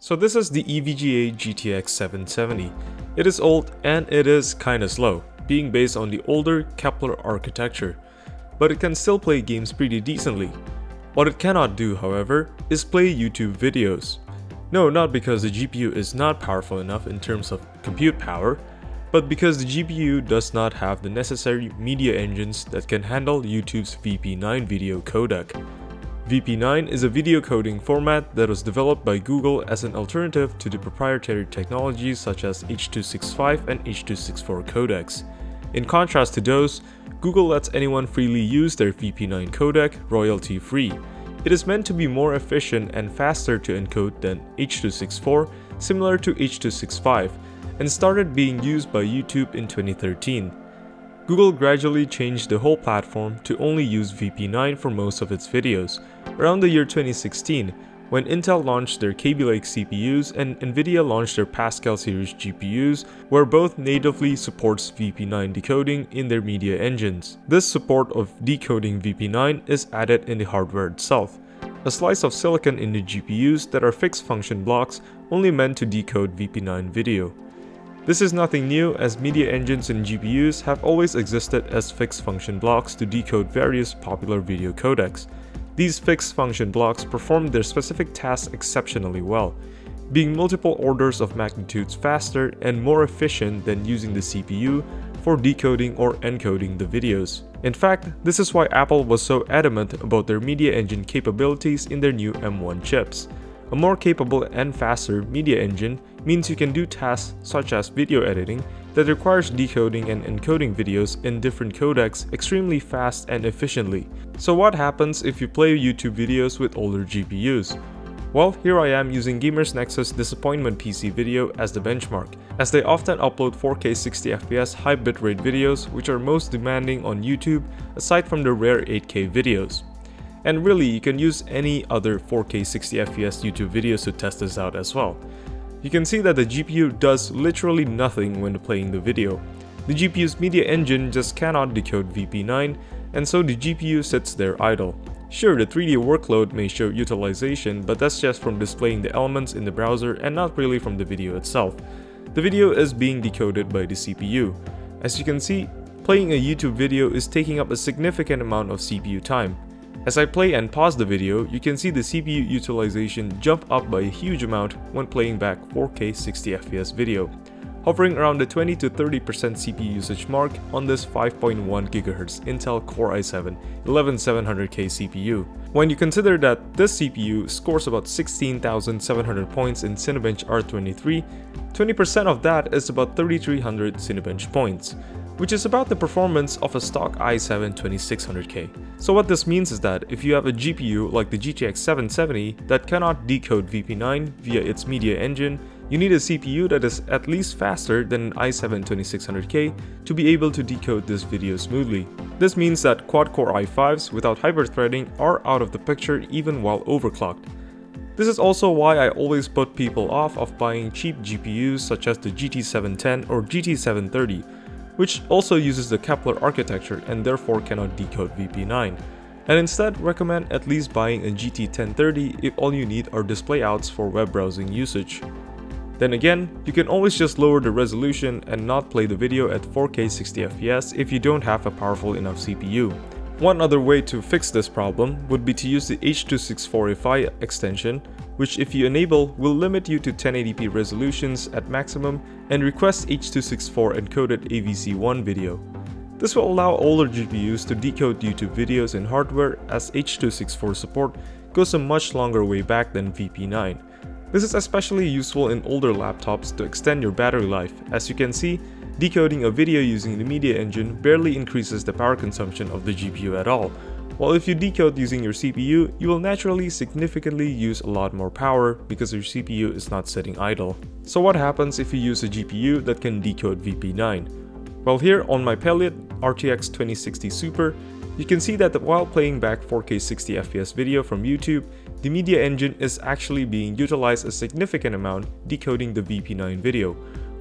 So this is the EVGA GTX 770. It is old and it is kinda slow, being based on the older Kepler architecture, but it can still play games pretty decently. What it cannot do, however, is play YouTube videos. No, not because the GPU is not powerful enough in terms of compute power, but because the GPU does not have the necessary media engines that can handle YouTube's VP9 video codec. VP9 is a video coding format that was developed by Google as an alternative to the proprietary technologies such as H.265 and H.264 codecs. In contrast to those, Google lets anyone freely use their VP9 codec royalty-free. It is meant to be more efficient and faster to encode than H.264, similar to H.265, and started being used by YouTube in 2013. Google gradually changed the whole platform to only use VP9 for most of its videos, around the year 2016, when Intel launched their Kaby Lake CPUs and Nvidia launched their Pascal series GPUs, where both natively supports VP9 decoding in their media engines. This support of decoding VP9 is added in the hardware itself, a slice of silicon in the GPUs that are fixed function blocks only meant to decode VP9 video. This is nothing new, as media engines and GPUs have always existed as fixed function blocks to decode various popular video codecs. These fixed function blocks perform their specific tasks exceptionally well, being multiple orders of magnitudes faster and more efficient than using the CPU for decoding or encoding the videos. In fact, this is why Apple was so adamant about their media engine capabilities in their new M1 chips. A more capable and faster media engine means you can do tasks such as video editing that requires decoding and encoding videos in different codecs extremely fast and efficiently. So what happens if you play YouTube videos with older GPUs? Well, here I am using Gamers Nexus disappointment PC video as the benchmark, as they often upload 4K 60fps high bitrate videos which are most demanding on YouTube aside from the rare 8K videos. And really, you can use any other 4K 60fps YouTube videos to test this out as well. You can see that the GPU does literally nothing when playing the video. The GPU's media engine just cannot decode VP9, and so the GPU sits there idle. Sure, the 3D workload may show utilization, but that's just from displaying the elements in the browser and not really from the video itself. The video is being decoded by the CPU. As you can see, playing a YouTube video is taking up a significant amount of CPU time. As I play and pause the video, you can see the CPU utilization jump up by a huge amount when playing back 4K 60fps video, hovering around the 20 to 30% CPU usage mark on this 5.1GHz Intel Core i7 11700K CPU. When you consider that this CPU scores about 16,700 points in Cinebench R23, 20% of that is about 3,300 Cinebench points, which is about the performance of a stock i7 2600K. So what this means is that if you have a GPU like the GTX 770 that cannot decode VP9 via its media engine, you need a CPU that is at least faster than an i7 2600K to be able to decode this video smoothly. This means that quad-core i5s without hyperthreading are out of the picture even while overclocked. This is also why I always put people off of buying cheap GPUs such as the GT710 or GT730, which also uses the Kepler architecture and therefore cannot decode VP9, and instead recommend at least buying a GT1030 if all you need are display outs for web browsing usage. Then again, you can always just lower the resolution and not play the video at 4K 60fps if you don't have a powerful enough CPU. One other way to fix this problem would be to use the H.264 extension, which if you enable will limit you to 1080p resolutions at maximum and request H.264 encoded AVC1 video. This will allow older GPUs to decode YouTube videos in hardware, as H.264 support goes a much longer way back than VP9. This is especially useful in older laptops to extend your battery life. As you can see, decoding a video using the media engine barely increases the power consumption of the GPU at all, while if you decode using your CPU, you will naturally significantly use a lot more power because your CPU is not sitting idle. So what happens if you use a GPU that can decode VP9? Well, here on my Pallet RTX 2060 Super, you can see that while playing back 4K 60fps video from YouTube, the media engine is actually being utilized a significant amount decoding the VP9 video,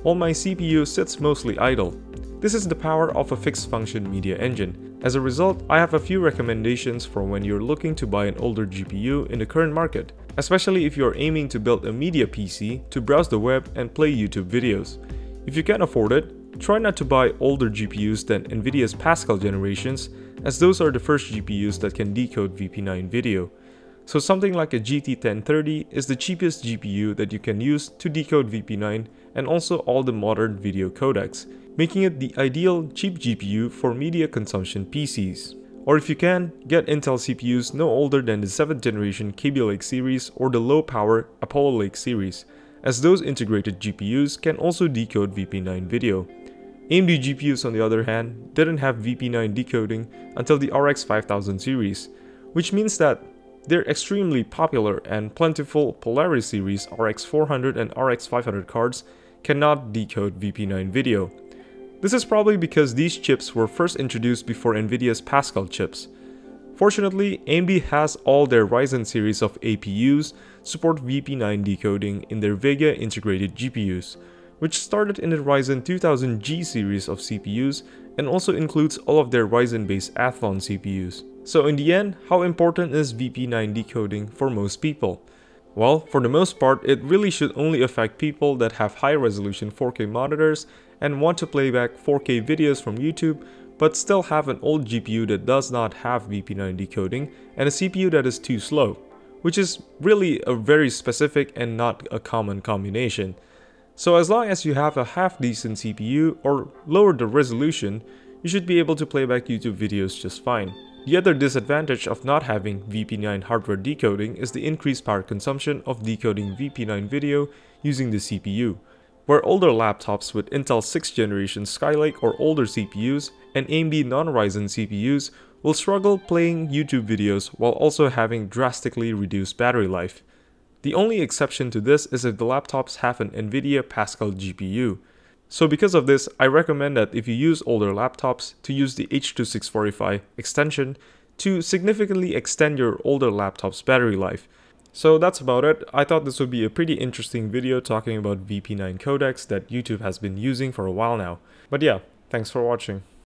while my CPU sits mostly idle. This is the power of a fixed function media engine. As a result, I have a few recommendations for when you're looking to buy an older GPU in the current market. especially if you're aiming to build a media PC to browse the web and play YouTube videos. If you can afford it, try not to buy older GPUs than Nvidia's Pascal generations, as those are the first GPUs that can decode VP9 video. So something like a GT1030 is the cheapest GPU that you can use to decode VP9 and also all the modern video codecs, making it the ideal cheap GPU for media consumption PCs. Or if you can, get Intel CPUs no older than the 7th generation Kaby Lake series or the low power Apollo Lake series, as those integrated GPUs can also decode VP9 video. AMD GPUs, on the other hand, didn't have VP9 decoding until the RX 5000 series, which means that their extremely popular and plentiful Polaris series RX400 and RX500 cards cannot decode VP9 video. This is probably because these chips were first introduced before Nvidia's Pascal chips. Fortunately, AMD has all their Ryzen series of APUs support VP9 decoding in their Vega integrated GPUs, which started in the Ryzen 2000G series of CPUs and also includes all of their Ryzen-based Athlon CPUs. So in the end, how important is VP9 decoding for most people? Well, for the most part, it really should only affect people that have high-resolution 4K monitors and want to play back 4K videos from YouTube, but still have an old GPU that does not have VP9 decoding and a CPU that is too slow, which is really a very specific and not a common combination. So as long as you have a half-decent CPU or lower the resolution, you should be able to play back YouTube videos just fine. The other disadvantage of not having VP9 hardware decoding is the increased power consumption of decoding VP9 video using the CPU, where older laptops with Intel 6th generation Skylake or older CPUs and AMD non-Ryzen CPUs will struggle playing YouTube videos while also having drastically reduced battery life. The only exception to this is if the laptops have an Nvidia Pascal GPU. So because of this, I recommend that if you use older laptops to use the H.265 extension to significantly extend your older laptop's battery life. So that's about it. I thought this would be a pretty interesting video talking about VP9 codecs that YouTube has been using for a while now. But yeah, thanks for watching.